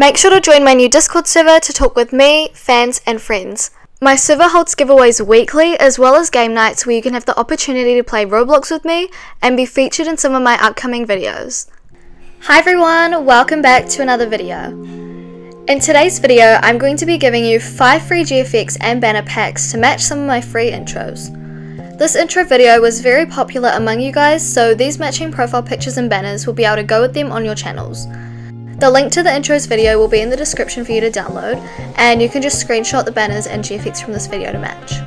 Make sure to join my new Discord server to talk with me, fans and friends. My server holds giveaways weekly as well as game nights where you can have the opportunity to play Roblox with me and be featured in some of my upcoming videos. Hi everyone, welcome back to another video. In today's video, I'm going to be giving you 5 free GFX and banner packs to match some of my free intros. This intro video was very popular among you guys, so these matching profile pictures and banners will be able to go with them on your channels. The link to the intros video will be in the description for you to download, and you can just screenshot the banners and GFX from this video to match.